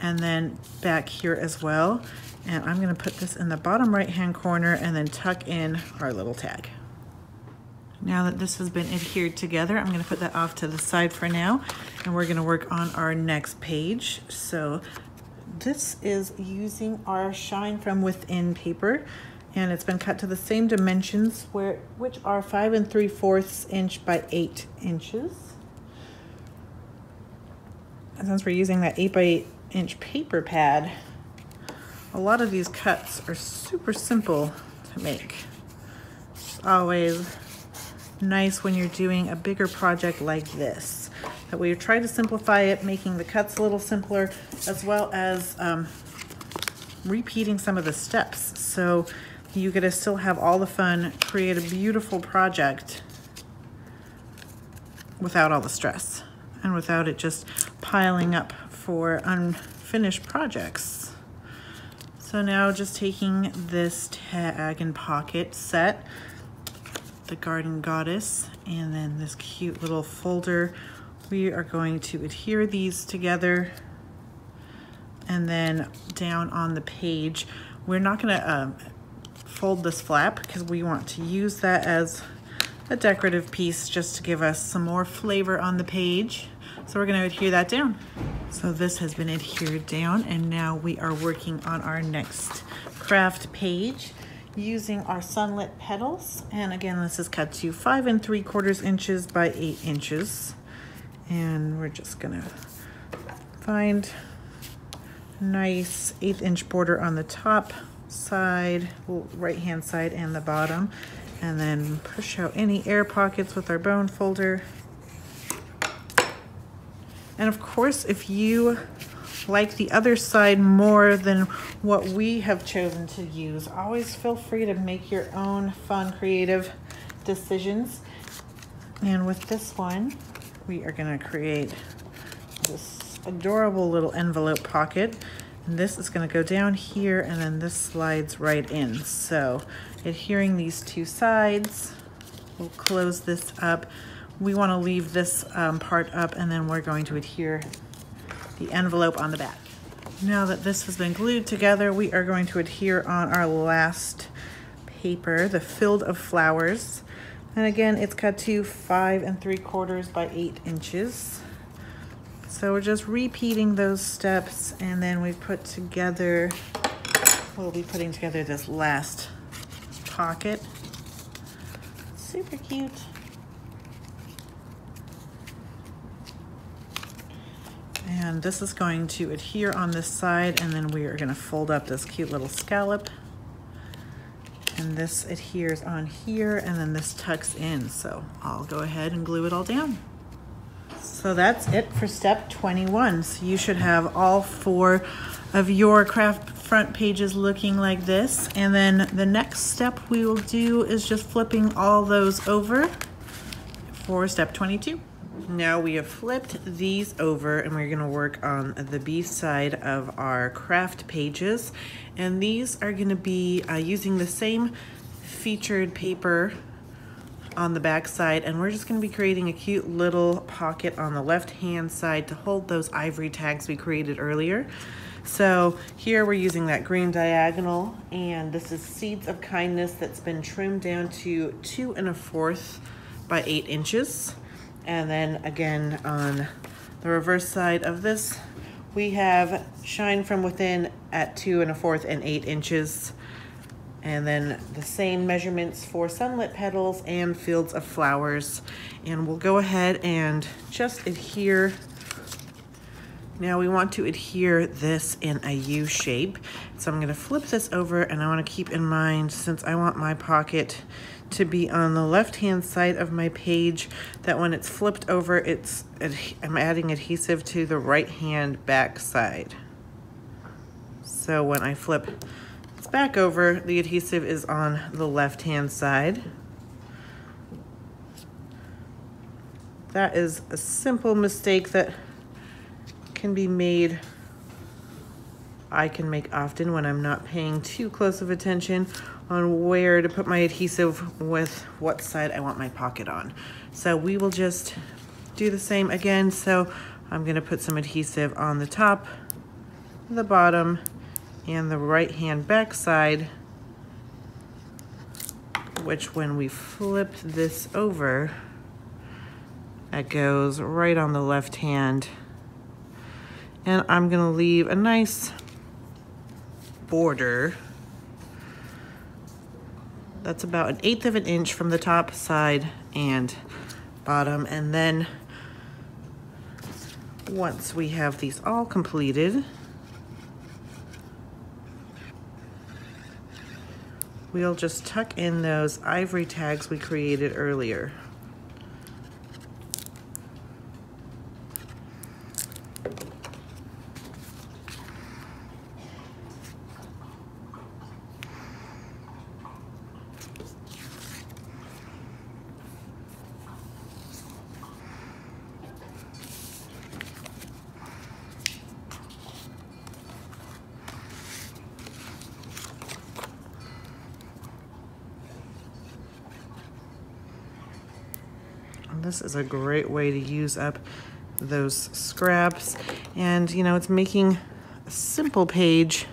and then back here as well. And I'm going to put this in the bottom right hand corner and then tuck in our little tag. Now that this has been adhered together, I'm going to put that off to the side for now, and we're going to work on our next page. So this is using our Shine From Within paper, and it's been cut to the same dimensions, which are 5 3/4 inch by 8 inches. And since we're using that 8 by 8 inch paper pad, a lot of these cuts are super simple to make. It's always nice when you're doing a bigger project like this, that we try to simplify it, making the cuts a little simpler, as well as repeating some of the steps, so you get to still have all the fun, create a beautiful project without all the stress and without it just piling up for unfinished projects. So now just taking this tag and pocket set, the Garden Goddess, and then this cute little folder, we are going to adhere these together. And then down on the page, we're not going to fold this flap because we want to use that as a decorative piece just to give us some more flavor on the page. So we're going to adhere that down. So this has been adhered down, and now we are working on our next craft page using our Sunlit Petals. And again, this is cut to 5 3/4 inches by 8 inches. And we're just going to find a nice 1/8 inch border on the top side, right hand side, and the bottom, and then push out any air pockets with our bone folder. And of course, if you like the other side more than what we have chosen to use, always feel free to make your own fun, creative decisions. And with this one, we are going to create this adorable little envelope pocket. And this is going to go down here, and then this slides right in. So adhering these two sides, we'll close this up. We want to leave this part up, and then we're going to adhere the envelope on the back. Now that this has been glued together, we are going to adhere on our last paper, the Fields of Flowers. And again, it's cut to 5 3/4 by 8 inches. So we're just repeating those steps, and then we've put together, we'll be putting together this last pocket. Super cute. And this is going to adhere on this side, and then we are going to fold up this cute little scallop. And this adheres on here, and then this tucks in. So I'll go ahead and glue it all down. So that's it for step 21. So you should have all 4 of your craft front pages looking like this. And then the next step we will do is just flipping all those over for step 22. Now we have flipped these over, and we're going to work on the B side of our craft pages, and these are going to be using the same featured paper on the back side, and we're just going to be creating a cute little pocket on the left hand side to hold those ivory tags we created earlier. So here we're using that green diagonal, and this is Seeds of Kindness that's been trimmed down to 2 1/4 by 8 inches. And then again on the reverse side of this, we have Shine From Within at 2 1/4 and 8 inches. And then the same measurements for Sunlit Petals and Fields of Flowers. And we'll go ahead and just adhere. Now we want to adhere this in a U shape. So I'm going to flip this over, and I want to keep in mind, since I want my pocket to be on the left-hand side of my page, that when it's flipped over, I'm adding adhesive to the right-hand back side. So when I flip back over, the adhesive is on the left hand side. That is a simple mistake that can be made. I can make often when I'm not paying too close of attention on where to put my adhesive with what side I want my pocket on. So we will just do the same again. So I'm going to put some adhesive on the top, the bottom, and the right hand back side, which when we flip this over, that goes right on the left hand. And I'm gonna leave a nice border that's about 1/8 of an inch from the top, side, and bottom. And then once we have these all completed, we'll just tuck in those ivory tags we created earlier. This is a great way to use up those scraps, and you know, it's making a simple page,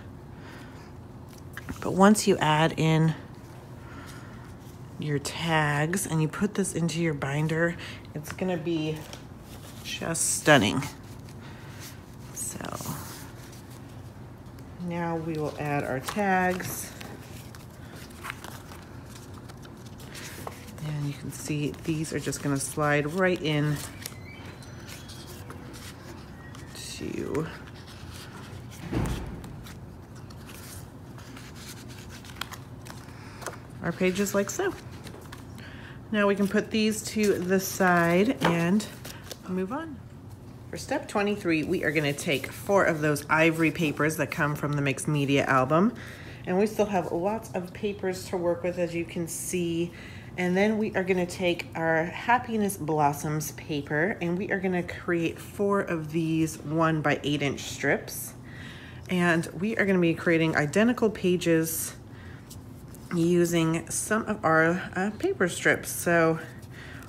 but once you add in your tags and you put this into your binder, it's gonna be just stunning. So now we will add our tags. And you can see these are just going to slide right in to our pages like so. Now we can put these to the side and move on. For step 23, we are going to take 4 of those ivory papers that come from the Mixed Media album. And we still have lots of papers to work with, as you can see. And then we are going to take our Happiness Blossoms paper, and we are going to create 4 of these 1 by 8 inch strips. And we are going to be creating identical pages using some of our paper strips. So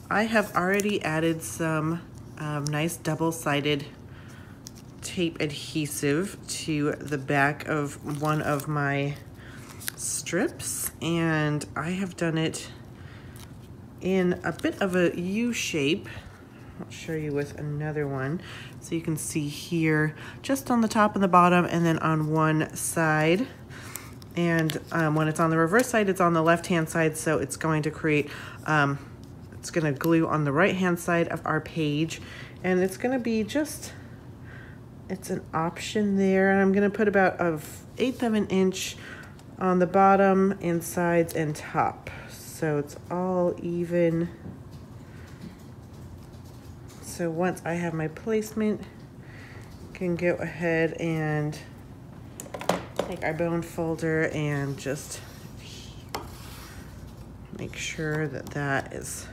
I have already added some nice double-sided tape adhesive to the back of one of my strips, and I have done it in a bit of a U shape. I'll show you with another one. So you can see here, just on the top and the bottom, and then on one side. And when it's on the reverse side, it's on the left-hand side, so it's going to create, it's gonna glue on the right-hand side of our page. And it's gonna be just, it's an option there. And I'm gonna put about 1/8 of an inch on the bottom and sides and top. So it's all even. So once I have my placement, I can go ahead and take our bone folder and just make sure that that is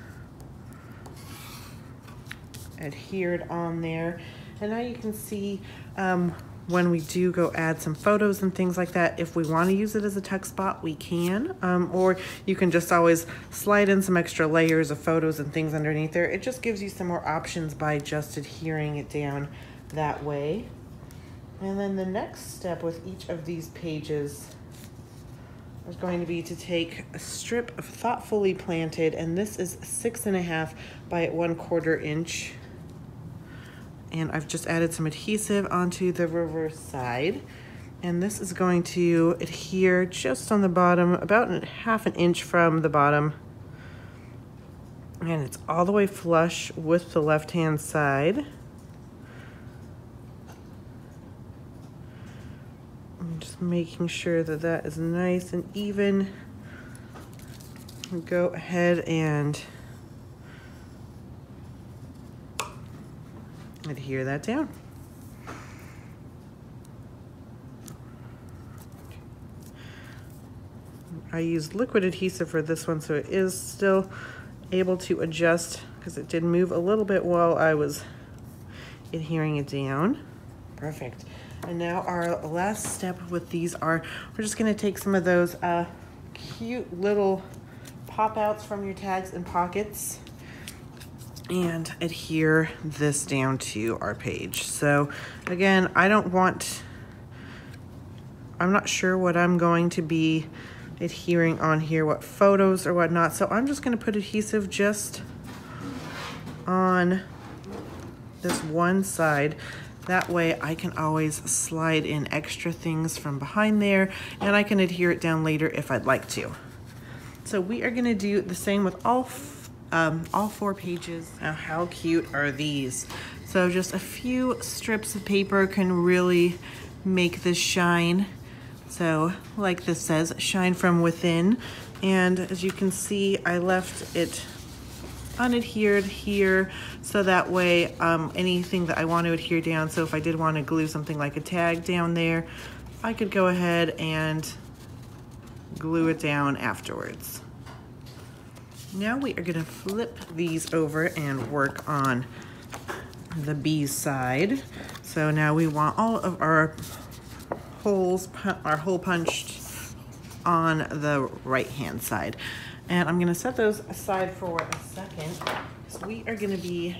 adhered on there. And now you can see when we do go add some photos and things like that, if we want to use it as a tuck spot, we can, or you can just always slide in some extra layers of photos and things underneath there. It just gives you some more options by just adhering it down that way. And then the next step with each of these pages is going to be to take a strip of Thoughtfully Planted, and this is 6.5 by 1/4 inch. And I've just added some adhesive onto the reverse side. And this is going to adhere just on the bottom, about ½ an inch from the bottom. And it's all the way flush with the left-hand side. I'm just making sure that that is nice and even. Go ahead and adhere that down. I used liquid adhesive for this one, so it is still able to adjust because it did move a little bit while I was adhering it down. Perfect. And now our last step with these are, we're just going to take some of those cute little pop-outs from your tags and pockets and adhere this down to our page. So again, I'm not sure what I'm going to be adhering on here, what photos or whatnot. So I'm just gonna put adhesive just on this one side. That way I can always slide in extra things from behind there, and I can adhere it down later if I'd like to. So we are gonna do the same with all four pages. Now, how cute are these? So just a few strips of paper can really make this shine. So like this says, Shine From Within. And as you can see, I left it unadhered here. So that way, anything that I want to adhere down. So if I did want to glue something like a tag down there, I could go ahead and glue it down afterwards. Now we are gonna flip these over and work on the B side. So now we want all of our holes, our hole punched on the right-hand side. And I'm gonna set those aside for a second. So we are gonna be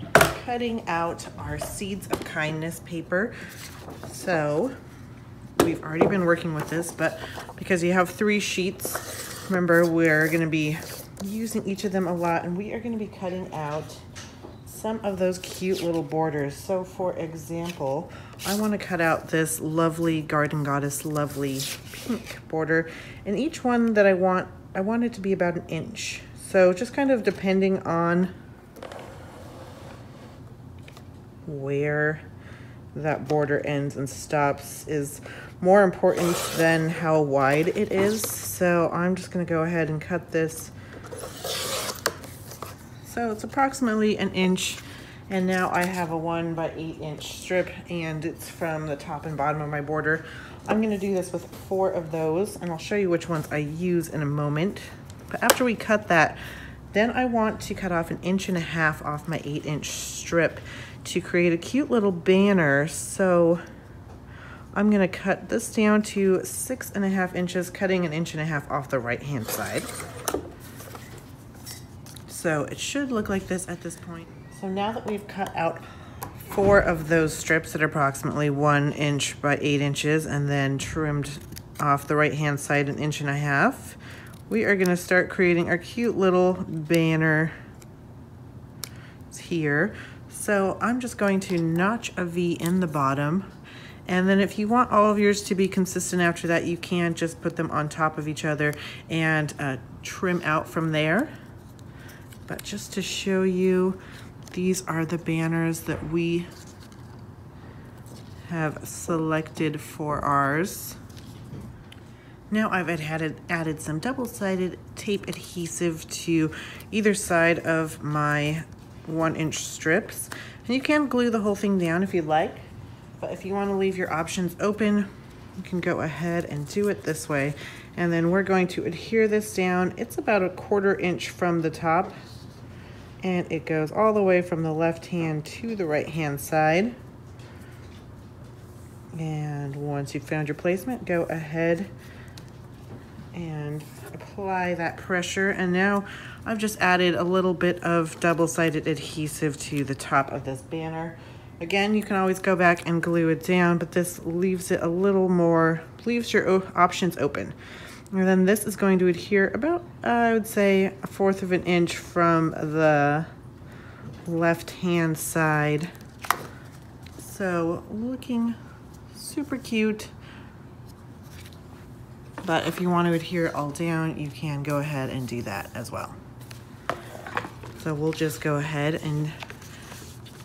cutting out our Seeds of Kindness paper. So we've already been working with this, but because you have 3 sheets, remember we're gonna be using each of them a lot, and we are going to be cutting out some of those cute little borders. So for example, I want to cut out this lovely Garden Goddess lovely pink border, and each one that I want it to be about 1 inch. So just kind of depending on where that border ends and stops is more important than how wide it is. So I'm just going to go ahead and cut this. So it's approximately 1 inch, and now I have a 1 by 8 inch strip, and it's from the top and bottom of my border. I'm gonna do this with 4 of those, and I'll show you which ones I use in a moment. But after we cut that, then I want to cut off 1.5 inches off my 8 inch strip to create a cute little banner. So I'm gonna cut this down to 6.5 inches, cutting 1.5 inches off the right-hand side. So it should look like this at this point. So now that we've cut out 4 of those strips that are approximately 1 inch by 8 inches and then trimmed off the right-hand side 1.5 inches, we are gonna start creating our cute little banner here. So I'm just going to notch a V in the bottom. And then if you want all of yours to be consistent after that, you can just put them on top of each other and trim out from there. But just to show you, these are the banners that we have selected for ours. Now I've added some double-sided tape adhesive to either side of my 1 inch strips. And you can glue the whole thing down if you'd like, but if you want to leave your options open, you can go ahead and do it this way. And then we're going to adhere this down. It's about 1/4 inch from the top, and it goes all the way from the left hand to the right hand side. And once you've found your placement, go ahead and apply that pressure. And now I've just added a little bit of double-sided adhesive to the top of this banner. Again, you can always go back and glue it down, but this leaves it a little more, leaves your options open. And then this is going to adhere about, I would say, 1/4 of an inch from the left-hand side. So looking super cute. But if you want to adhere it all down, you can go ahead and do that as well. So we'll just go ahead and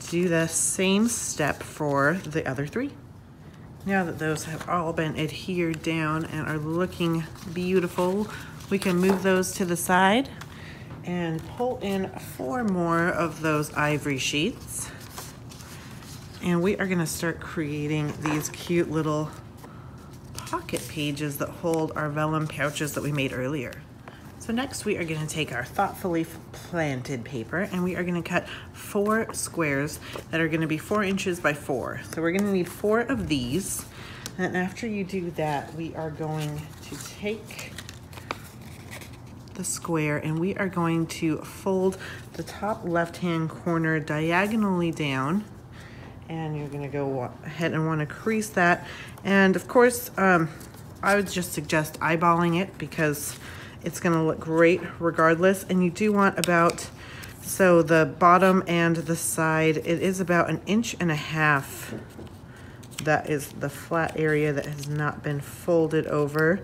do the same step for the other three. Now that those have all been adhered down and are looking beautiful, we can move those to the side and pull in 4 more of those ivory sheets. And we are gonna start creating these cute little pocket pages that hold our vellum pouches that we made earlier. So next we are going to take our Thoughtfully Planted paper and we are going to cut 4 squares that are going to be 4 inches by 4. So we're going to need 4 of these, and after you do that we are going to take the square and we are going to fold the top left hand corner diagonally down. And you're gonna go ahead and wanna crease that. And of course, I would just suggest eyeballing it because it's gonna look great regardless. And you do want about, so the bottom and the side, it is about 1.5 inches. That is the flat area that has not been folded over.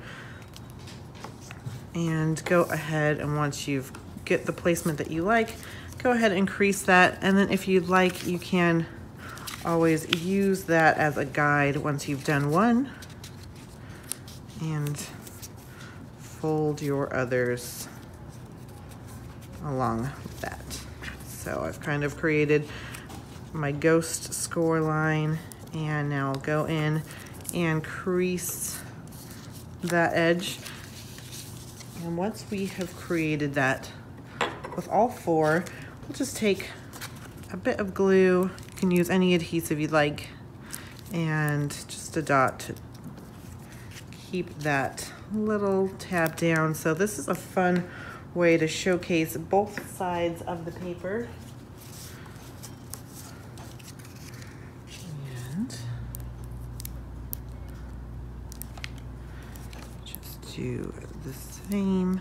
And go ahead and once you've get the placement that you like, go ahead and crease that. And then if you'd like, you can always use that as a guide once you've done one and fold your others along with that. So I've kind of created my ghost score line and now I'll go in and crease that edge. And once we have created that with all 4, we'll just take a bit of glue, can use any adhesive you'd like, and just a dot to keep that little tab down. So this is a fun way to showcase both sides of the paper. And just do the same.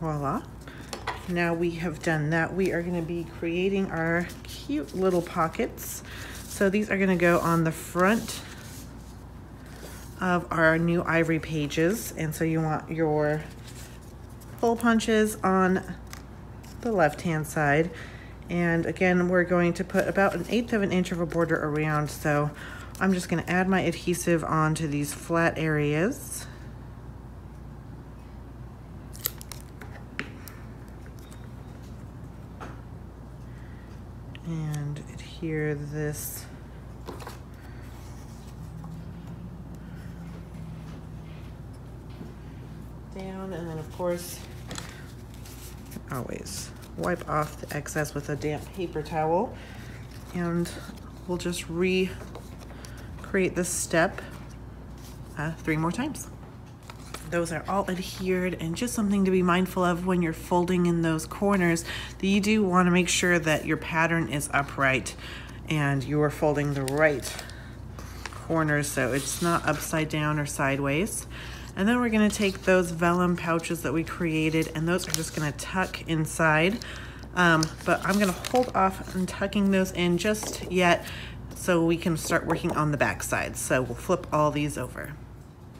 Voila. Now we have done that. We are going to be creating our cute little pockets. So these are going to go on the front of our new ivory pages. And so you want your hole punches on the left-hand side. And again, we're going to put about 1/8 inch of a border around. So I'm just going to add my adhesive onto these flat areas. And adhere this down, and then of course always wipe off the excess with a damp paper towel. And we'll just recreate this step 3 more times. Those are all adhered, and just something to be mindful of when you're folding in those corners, that you do want to make sure that your pattern is upright and you are folding the right corners so it's not upside down or sideways. And then we're going to take those vellum pouches that we created, and those are just going to tuck inside. But I'm going to hold off on tucking those in just yet so we can start working on the back side. So we'll flip all these over.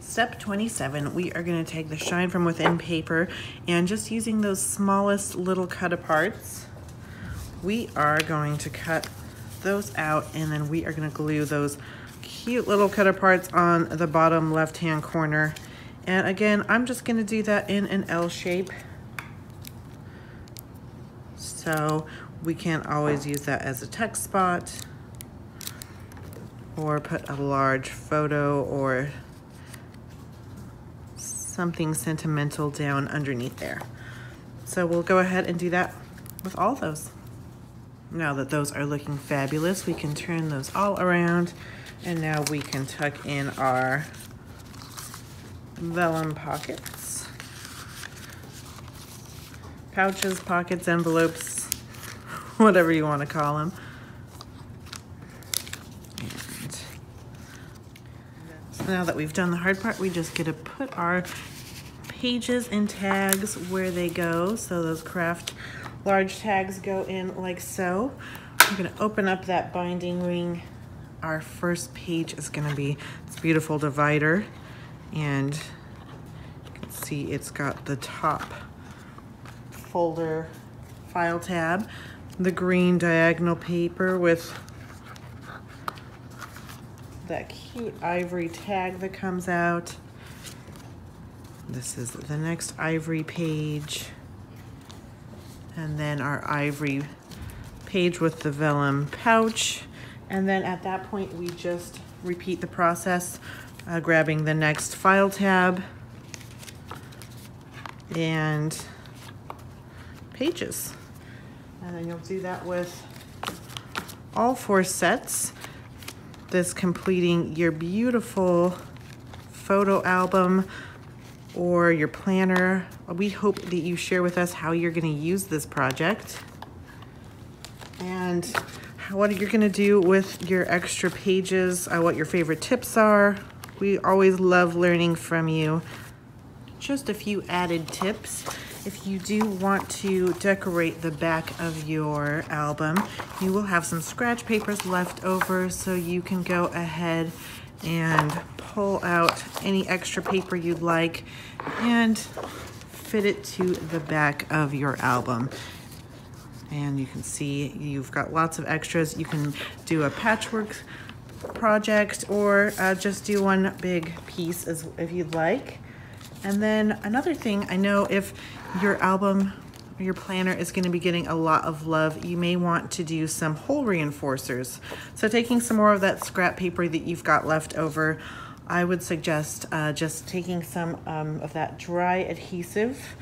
Step 27, we are going to take the Shine From Within paper, and just using those smallest little cut-aparts, we are going to cut those out, and then we are going to glue those cute little cut-aparts on the bottom left-hand corner. And again, I'm just going to do that in an L shape, so we can always use that as a tuck spot or put a large photo or something sentimental down underneath there. So we'll go ahead and do that with all those. Now that those are looking fabulous, we can turn those all around, and now we can tuck in our vellum pockets, pouches, pockets, envelopes, whatever you want to call them. And so now that we've done the hard part, we just get to put our pages and tags where they go. So those craft large tags go in like so. I'm gonna open up that binding ring. Our first page is gonna be this beautiful divider, and you can see it's got the top folder file tab, the green diagonal paper with that cute ivory tag that comes out. This is the next ivory page. And then our ivory page with the vellum pouch. And then at that point, we just repeat the process, grabbing the next file tab and pages. And then you'll do that with all four sets, this completing your beautiful photo album or your planner. We hope that you share with us how you're going to use this project and what you're going to do with your extra pages, what your favorite tips are. We always love learning from you. Just a few added tips. If you do want to decorate the back of your album, you will have some scratch papers left over, so you can go ahead and pull out any extra paper you'd like and fit it to the back of your album. And you can see you've got lots of extras. You can do a patchwork project or just do one big piece if you'd like. And then another thing, I know if your album or your planner is going to be getting a lot of love, you may want to do some hole reinforcers. So taking some more of that scrap paper that you've got left over, I would suggest just taking some of that dry adhesive.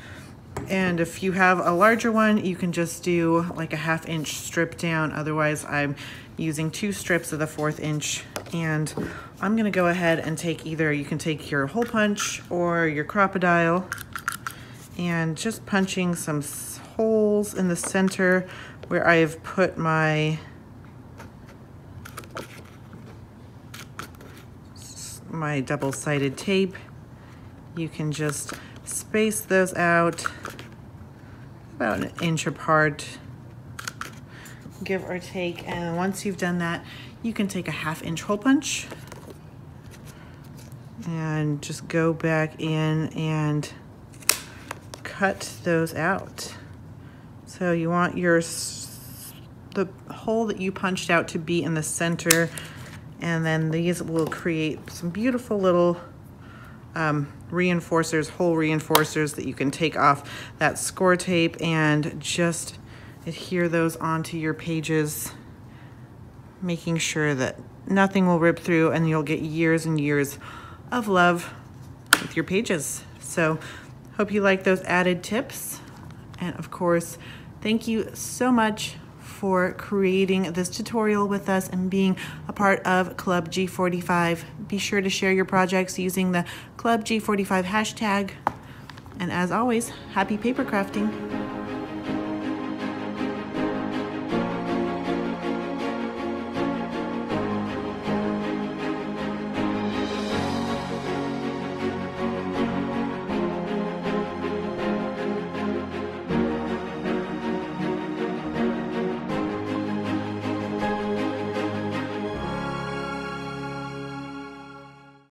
And if you have a larger one, you can just do like a 1/2 inch strip down. Otherwise, I'm using 2 strips of the 1/4 inch. And I'm gonna go ahead and take either, you can take your hole punch or your Crop-a-dile, and just punching some holes in the center where I have put my double-sided tape. You can just space those out about 1 inch apart, give or take. And once you've done that, you can take a 1/2 inch hole punch and just go back in and cut those out. So you want the hole that you punched out to be in the center, and then these will create some beautiful little reinforcers, hole reinforcers, that you can take off that score tape and just adhere those onto your pages, making sure that nothing will rip through, and you'll get years and years of love with your pages. So hope you like those added tips. And of course, thank you so much for creating this tutorial with us and being a part of Club G45. Be sure to share your projects using the Club G45 hashtag. And as always, happy paper crafting.